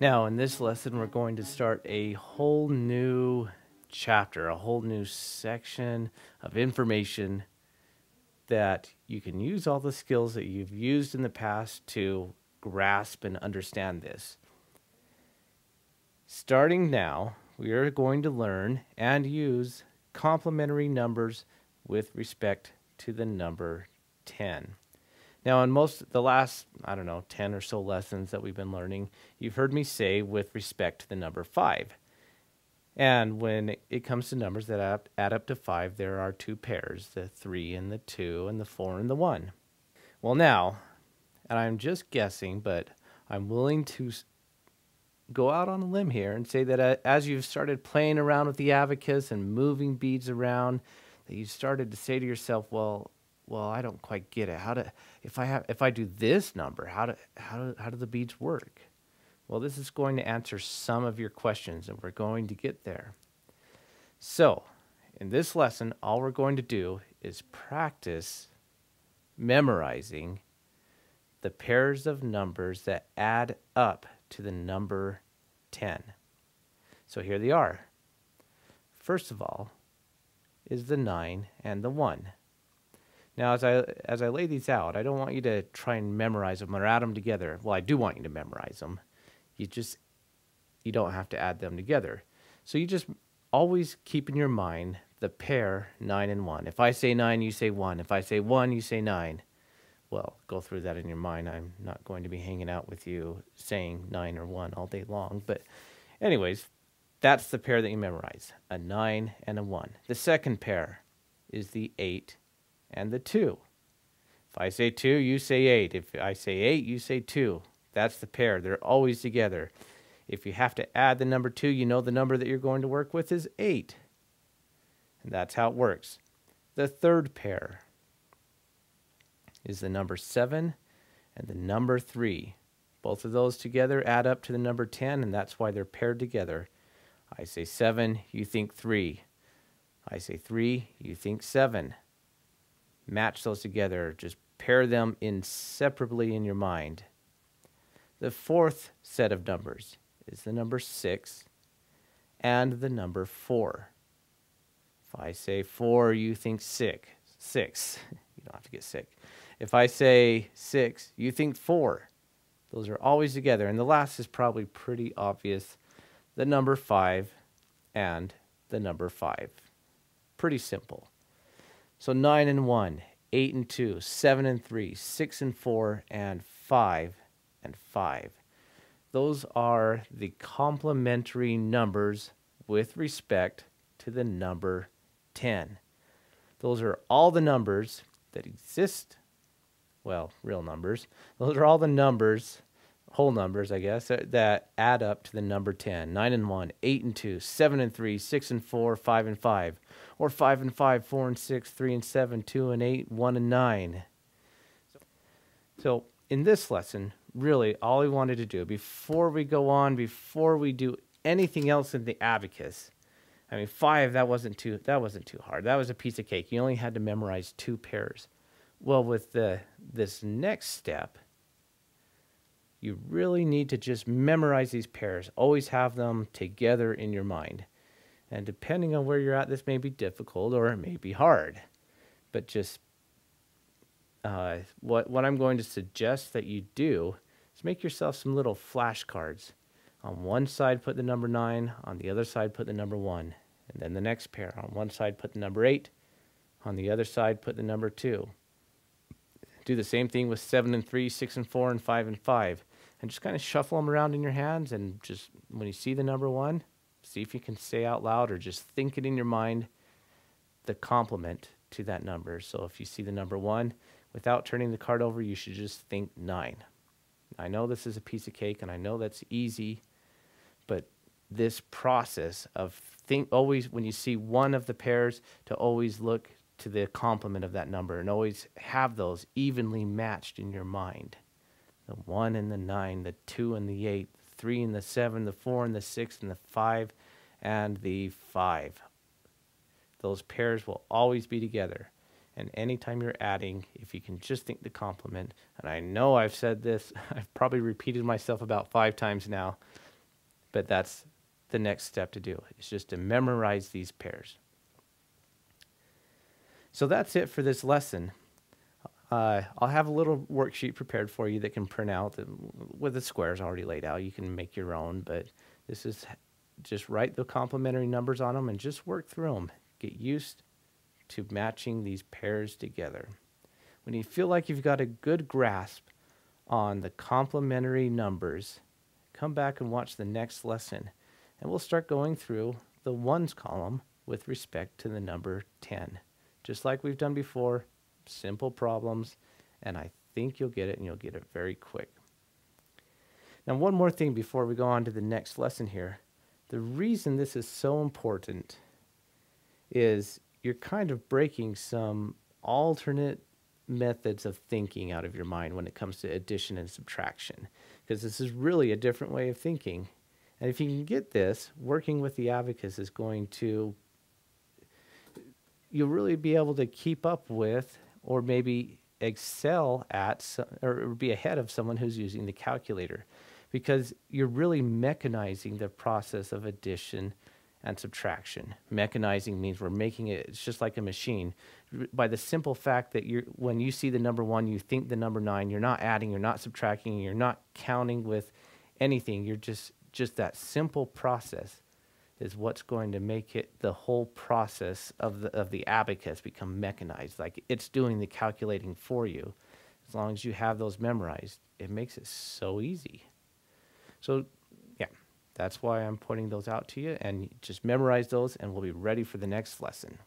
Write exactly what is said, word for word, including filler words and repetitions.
Now, in this lesson, we're going to start a whole new chapter, a whole new section of information that you can use all the skills that you've used in the past to grasp and understand this. Starting now, we are going to learn and use complementary numbers with respect to the number ten. Now, in most of the last, I don't know, ten or so lessons that we've been learning, you've heard me say with respect to the number five. And when it comes to numbers that add up to five, there are two pairs, the three and the two and the four and the one. Well now, and I'm just guessing, but I'm willing to go out on a limb here and say that as you've started playing around with the abacus and moving beads around, that you started to say to yourself, well, well, I don't quite get it. How do, if I have, if I do this number, how do, how do, how do the beads work? Well, this is going to answer some of your questions, and we're going to get there. So, in this lesson, all we're going to do is practice memorizing the pairs of numbers that add up to the number ten. So here they are. First of all is the nine and the one. Now, as I, as I lay these out, I don't want you to try and memorize them or add them together. Well, I do want you to memorize them. You just, you don't have to add them together. So you just always keep in your mind the pair nine and one. If I say nine, you say one. If I say one, you say nine. Well, go through that in your mind. I'm not going to be hanging out with you saying nine or one all day long. But anyways, that's the pair that you memorize, a nine and a one. The second pair is the eight and the two. If I say two, you say eight. If I say eight, you say two. That's the pair. They're always together. If you have to add the number two, you know the number that you're going to work with is eight. And that's how it works. The third pair is the number seven and the number three. Both of those together add up to the number ten, and that's why they're paired together. I say seven, you think three. I say three, you think seven. Match those together. Just pair them inseparably in your mind. The fourth set of numbers is the number six and the number four. If I say four, you think sick. Six. You don't have to get sick. If I say six, you think four. Those are always together. And the last is probably pretty obvious. The number five and the number five. Pretty simple. So nine and one, eight and two, seven and three, six and four, and five and five. Those are the complementary numbers with respect to the number ten. Those are all the numbers that exist, well, real numbers. Those are all the numbers, whole numbers, I guess, that add up to the number ten. nine and one, eight and two, seven and three, six and four, five and five. Or five and five, four and six, three and seven, two and eight, one and nine. So in this lesson, really, all we wanted to do, before we go on, before we do anything else in the abacus, I mean, five, that wasn't too, that wasn't too hard. That was a piece of cake. You only had to memorize two pairs. Well, with the, this next step, you really need to just memorize these pairs. Always have them together in your mind. And depending on where you're at, this may be difficult or it may be hard. But just Uh, what, what I'm going to suggest that you do is make yourself some little flashcards. On one side, put the number nine. On the other side, put the number one. And then the next pair. On one side, put the number eight. On the other side, put the number two. Do the same thing with seven and three, six and four, and five and five. And just kind of shuffle them around in your hands, and just when you see the number one, see if you can say out loud or just think it in your mind, the complement to that number. So if you see the number one, without turning the card over, you should just think nine. I know this is a piece of cake, and I know that's easy, but this process of think always, when you see one of the pairs, to always look to the complement of that number and always have those evenly matched in your mind. The one and the nine, the two and the eight, the three and the seven, the four and the six, and the five and the five. Those pairs will always be together. And anytime you're adding, if you can just think the complement, and I know I've said this, I've probably repeated myself about five times now, But that's the next step to do. It's just to memorize these pairs. So that's it for this lesson. Uh, I'll have a little worksheet prepared for you that can print out the, with the squares already laid out. You can make your own, but this is just write the complementary numbers on them and just work through them. Get used to matching these pairs together. When you feel like you've got a good grasp on the complementary numbers, come back and watch the next lesson, and we'll start going through the ones column with respect to the number ten. Just like we've done before, simple problems, and I think you'll get it, and you'll get it very quick. Now, one more thing before we go on to the next lesson here. The reason this is so important is you're kind of breaking some alternate methods of thinking out of your mind when it comes to addition and subtraction, because this is really a different way of thinking. And if you can get this, working with the abacus is going to, you'll really be able to keep up with or maybe excel at some, or be ahead of someone who's using the calculator, because you're really mechanizing the process of addition and subtraction. Mechanizing means we're making it, it's just like a machine. By the simple fact that you're, when you see the number one, you think the number nine, you're not adding, you're not subtracting, you're not counting with anything. You're just, just that simple process is what's going to make it, the whole process of the, of the abacus become mechanized. Like it's doing the calculating for you. As long as you have those memorized, it makes it so easy. So yeah, that's why I'm pointing those out to you, and just memorize those, and we'll be ready for the next lesson.